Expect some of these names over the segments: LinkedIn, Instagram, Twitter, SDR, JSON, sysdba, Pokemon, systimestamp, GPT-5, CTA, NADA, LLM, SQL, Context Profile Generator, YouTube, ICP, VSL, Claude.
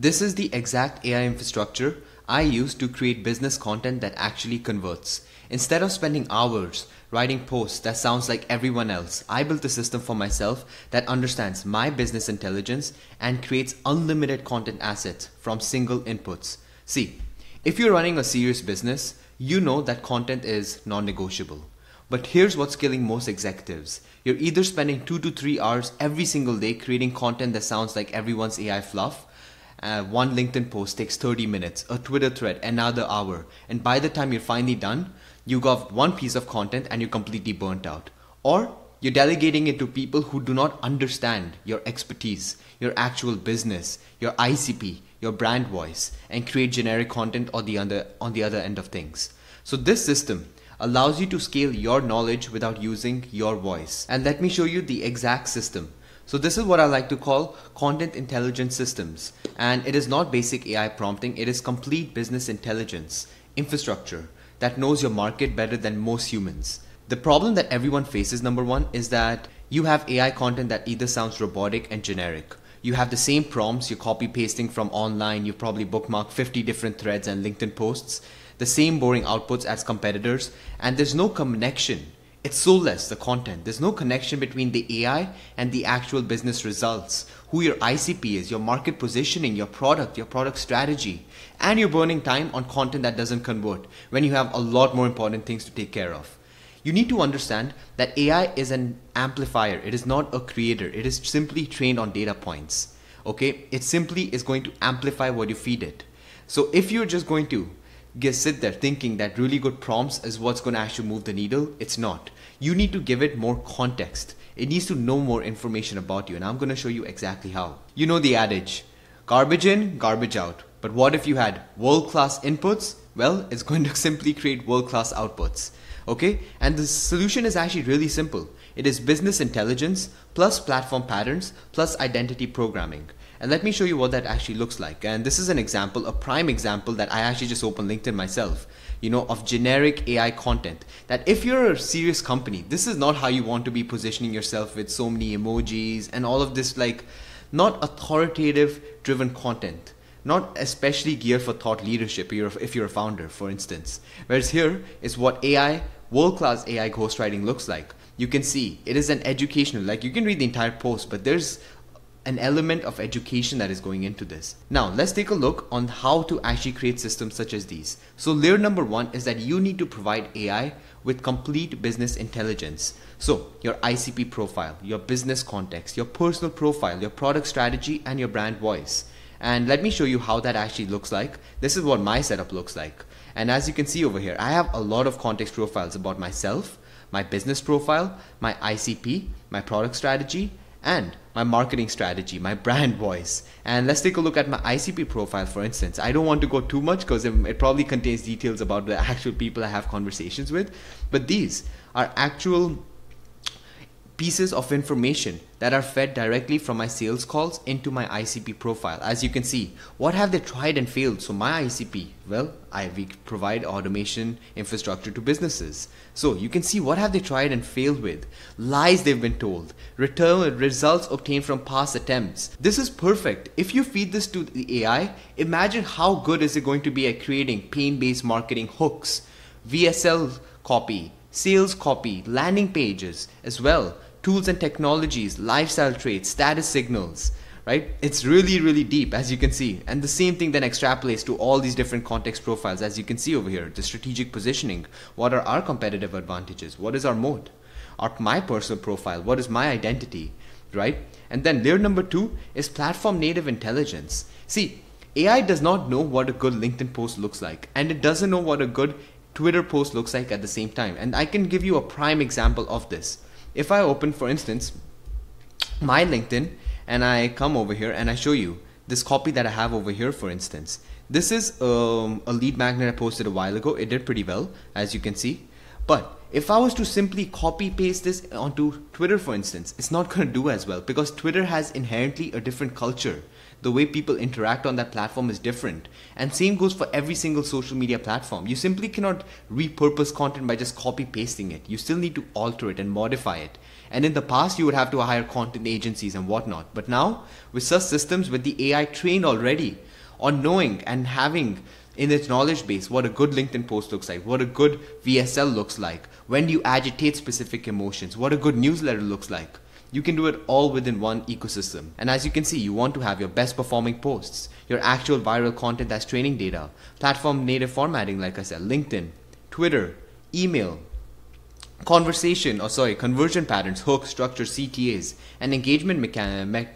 This is the exact AI infrastructure I use to create business content that actually converts. Instead of spending hours writing posts that sounds like everyone else, I built a system for myself that understands my business intelligence and creates unlimited content assets from single inputs. See, if you're running a serious business, you know that content is non-negotiable. But here's what's killing most executives. You're either spending 2 to 3 hours every single day creating content that sounds like everyone's AI fluff. One LinkedIn post takes 30 minutes, a Twitter thread another hour, and by the time you're finally done, you got one piece of content and you're completely burnt out. Or you're delegating it to people who do not understand your expertise, your actual business, your ICP, your brand voice, and create generic content on the other end of things. So this system allows you to scale your knowledge without using your voice. And let me show you the exact system. So this is what I like to call content intelligence systems. And it is not basic AI prompting, it is complete business intelligence infrastructure that knows your market better than most humans. The problem that everyone faces, number one, is that you have AI content that either sounds robotic and generic. You have the same prompts, you're copy pasting from online, you've probably bookmarked 50 different threads and LinkedIn posts, the same boring outputs as competitors, and there's no connection. It's soulless, the content. There's no connection between the AI and the actual business results, who your ICP is, your market positioning, your product strategy, and you're burning time on content that doesn't convert when you have a lot more important things to take care of. You need to understand that AI is an amplifier. It is not a creator. It is simply trained on data points. Okay? It simply is going to amplify what you feed it. So if you're just going to just sit there thinking that really good prompts is what's going to actually move the needle, it's not. You need to give it more context. It needs to know more information about you, and I'm going to show you exactly how. You know the adage, garbage in, garbage out. But what if you had world-class inputs? Well, it's going to simply create world-class outputs. Okay? And the solution is actually really simple. It is business intelligence plus platform patterns plus identity programming. And let me show you what that actually looks like. And this is an example, a prime example that I actually just opened LinkedIn myself, you know, of generic AI content. That if you're a serious company, this is not how you want to be positioning yourself with so many emojis and all of this, like, not authoritative driven content, not especially geared for thought leadership if you're a founder, for instance. Whereas here is what AI, world-class AI ghostwriting looks like. You can see it is an educational, like you can read the entire post, but there's an element of education that is going into this. Now, let's take a look on how to actually create systems such as these. So layer number one is that you need to provide AI with complete business intelligence. So your ICP profile, your business context, your personal profile, your product strategy, and your brand voice. And let me show you how that actually looks like. This is what my setup looks like. And as you can see over here, I have a lot of context profiles about myself, my business profile, my ICP, my product strategy, and my marketing strategy, my brand voice. And let's take a look at my ICP profile, for instance. I don't want to go too much because it probably contains details about the actual people I have conversations with. But these are actual pieces of information that are fed directly from my sales calls into my ICP profile. As you can see, what have they tried and failed? So my ICP, well, we provide automation infrastructure to businesses. So you can see what have they tried and failed with, lies they've been told, results obtained from past attempts. This is perfect. If you feed this to the AI, imagine how good is it going to be at creating pain-based marketing hooks, VSL copy, sales copy, landing pages as well, tools and technologies, lifestyle traits, status signals, right? It's really, really deep, as you can see. And the same thing then extrapolates to all these different context profiles, as you can see over here, the strategic positioning. What are our competitive advantages? What is our moat? My personal profile? What is my identity, right? And then layer number two is platform native intelligence. See, AI does not know what a good LinkedIn post looks like, and it doesn't know what a good Twitter post looks like at the same time. And I can give you a prime example of this. If I open, for instance, my LinkedIn and I come over here and I show you this copy that I have over here, for instance. This is a lead magnet I posted a while ago. It did pretty well, as you can see. But if I was to simply copy paste this onto Twitter, for instance, it's not going to do as well because Twitter has inherently a different culture. The way people interact on that platform is different. And same goes for every single social media platform. You simply cannot repurpose content by just copy pasting it. You still need to alter it and modify it. And in the past, you would have to hire content agencies and whatnot. But now, with such systems, with the AI trained already, or knowing and having in its knowledge base what a good LinkedIn post looks like, what a good VSL looks like, when do you agitate specific emotions, what a good newsletter looks like. You can do it all within one ecosystem. And as you can see, you want to have your best performing posts, your actual viral content that's training data, platform native formatting, like I said, LinkedIn, Twitter, email, conversion patterns, hooks, structures, CTAs, and engagement mechanics,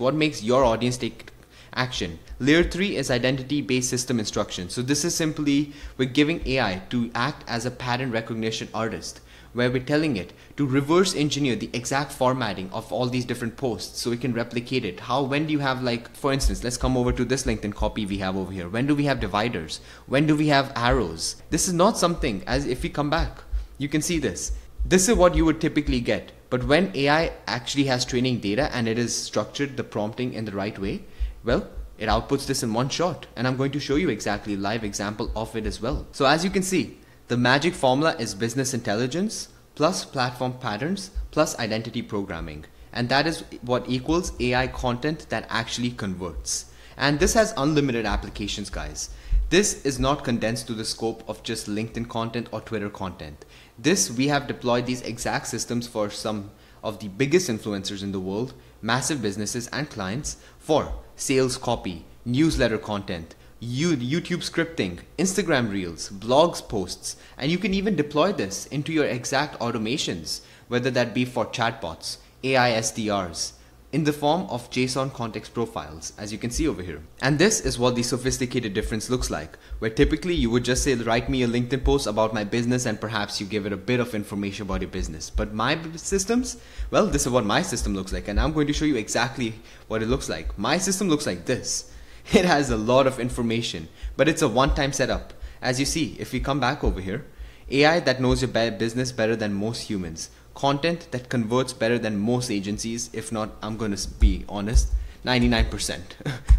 what makes your audience take action. Layer 3 is identity-based system instruction. So this is simply, we're giving AI to act as a pattern recognition artist, where we're telling it to reverse engineer the exact formatting of all these different posts so we can replicate it. How, when do you have, like, for instance, let's come over to this LinkedIn copy we have over here. When do we have dividers? When do we have arrows? This is not something, as if we come back, you can see this. This is what you would typically get. But when AI actually has training data and it is structured the prompting in the right way, well, it outputs this in one shot. And I'm going to show you exactly a live example of it as well. So as you can see, the magic formula is business intelligence plus platform patterns plus identity programming. And that is what equals AI content that actually converts. And this has unlimited applications, guys. This is not condensed to the scope of just LinkedIn content or Twitter content. This, we have deployed these exact systems for some of the biggest influencers in the world, massive businesses and clients, for sales copy, newsletter content, YouTube scripting, Instagram reels, blogs posts, and you can even deploy this into your exact automations, whether that be for chatbots, AI SDRs, in the form of JSON context profiles, as you can see over here. And this is what the sophisticated difference looks like, where typically you would just say, write me a LinkedIn post about my business, and perhaps you give it a bit of information about your business. But my systems, well, this is what my system looks like, and I'm going to show you exactly what it looks like. My system looks like this. It has a lot of information, but it's a one-time setup. As you see, if we come back over here, AI that knows your business better than most humans, content that converts better than most agencies, if not, I'm going to be honest, 99%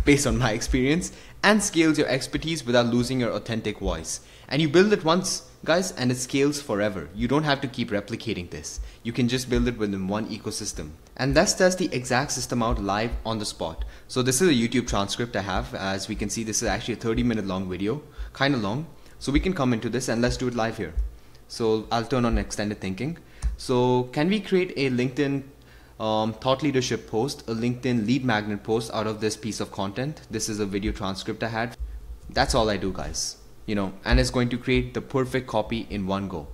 based on my experience, and scales your expertise without losing your authentic voice. And you build it once, guys, and it scales forever. You don't have to keep replicating this. You can just build it within one ecosystem. And let's test the exact system out live on the spot. So this is a YouTube transcript I have. As we can see, this is actually a 30-minute long video, kind of long. So we can come into this and let's do it live here. So I'll turn on extended thinking. So can we create a LinkedIn thought leadership post, a LinkedIn lead magnet post out of this piece of content? This is a video transcript I had. That's all I do, guys. You know, and it's going to create the perfect copy in one go.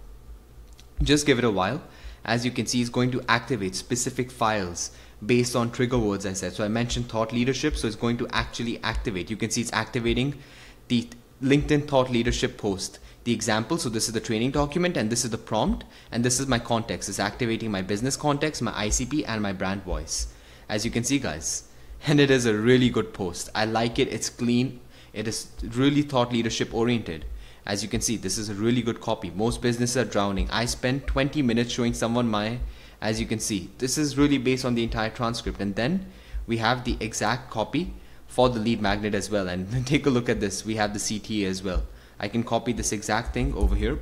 Just give it a while. As you can see, it's going to activate specific files based on trigger words I said. So I mentioned thought leadership, so it's going to actually activate. You can see it's activating the LinkedIn thought leadership post, the example. So this is the training document, and this is the prompt, and this is my context. It's activating my business context, my ICP, and my brand voice. As you can see, guys, and it is a really good post. I like it. It's clean. It is really thought leadership oriented. As you can see, this is a really good copy. Most businesses are drowning. I spent 20 minutes showing someone my, as you can see, this is really based on the entire transcript. And then we have the exact copy for the lead magnet as well. And take a look at this. We have the CTA as well. I can copy this exact thing over here.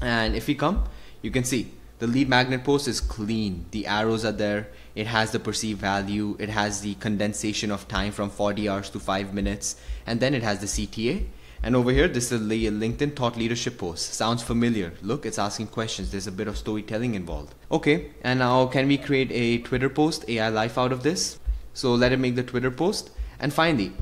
And if we come, you can see the lead magnet post is clean. The arrows are there. It has the perceived value. It has the condensation of time from 40 hours to 5 minutes. And then it has the CTA. And over here, this is the LinkedIn thought leadership post. Sounds familiar. Look, it's asking questions. There's a bit of storytelling involved. Okay, and now can we create a Twitter post, AI life out of this? So let it make the Twitter post. And finally,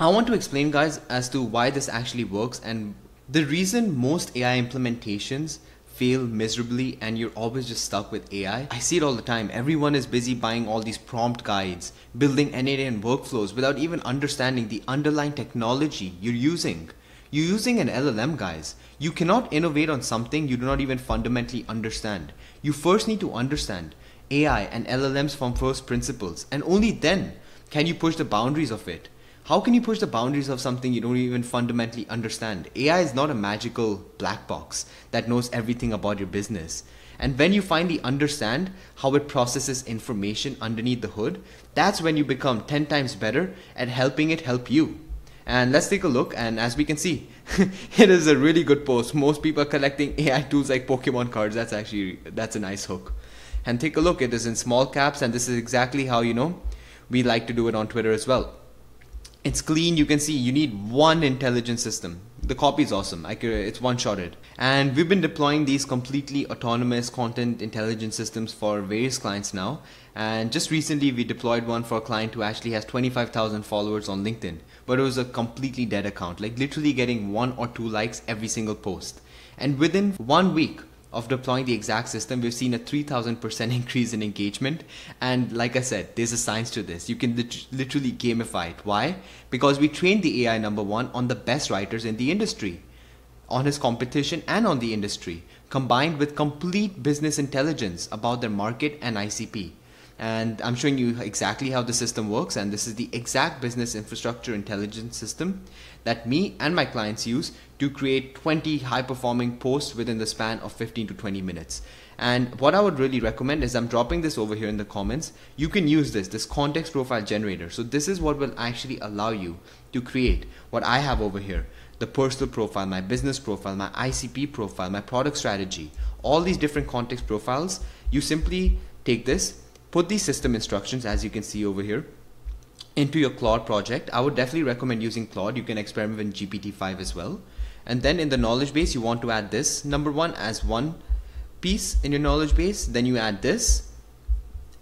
I want to explain, guys, as to why this actually works, and the reason most AI implementations fail miserably and you're always just stuck with AI. I see it all the time. Everyone is busy buying all these prompt guides, building NADA and workflows without even understanding the underlying technology you're using. You're using an LLM, guys. You cannot innovate on something you do not even fundamentally understand. You first need to understand AI and LLMs from first principles, and only then can you push the boundaries of it. How can you push the boundaries of something you don't even fundamentally understand? AI is not a magical black box that knows everything about your business. And when you finally understand how it processes information underneath the hood, that's when you become 10 times better at helping it help you. And let's take a look, and as we can see, it is a really good post. Most people are collecting AI tools like Pokemon cards. That's a nice hook. And take a look, it is in small caps, and this is exactly how, you know, we like to do it on Twitter as well. It's clean. You can see you need one intelligent system. The copy is awesome. It's one-shotted. And we've been deploying these completely autonomous content intelligence systems for various clients now. And just recently, we deployed one for a client who actually has 25,000 followers on LinkedIn. But it was a completely dead account, like literally getting 1 or 2 likes every single post. And within 1 week of deploying the exact system, we've seen a 3,000% increase in engagement. And like I said, there's a science to this. You can literally gamify it. Why? Because we trained the AI, number one, on the best writers in the industry, on his competition and on the industry, combined with complete business intelligence about their market and ICP. And I'm showing you exactly how the system works. And this is the exact business infrastructure intelligence system that me and my clients use to create 20 high-performing posts within the span of 15 to 20 minutes. And what I would really recommend is, I'm dropping this over here in the comments. You can use this context profile generator. So this is what will actually allow you to create what I have over here: the personal profile, my business profile, my ICP profile, my product strategy, all these different context profiles. You simply take this, put these system instructions, as you can see over here, into your Claude project. I would definitely recommend using Claude. You can experiment with GPT-5 as well. And then in the knowledge base, you want to add this, number one, as one piece in your knowledge base. Then you add this,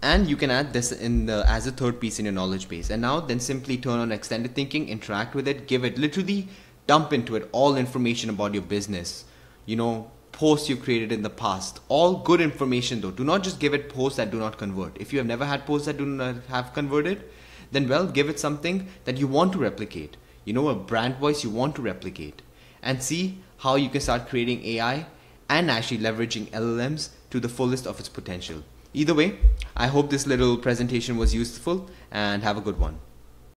and you can add this as a third piece in your knowledge base. And now then simply turn on extended thinking, interact with it, give it, literally dump into it all information about your business, posts you've created in the past, all good information though. Do not just give it posts that do not convert. If you have never had posts that do not have converted, then well, give it something that you want to replicate, a brand voice you want to replicate, and see how you can start creating AI and actually leveraging LLMs to the fullest of its potential. Either way, I hope this little presentation was useful, and have a good one.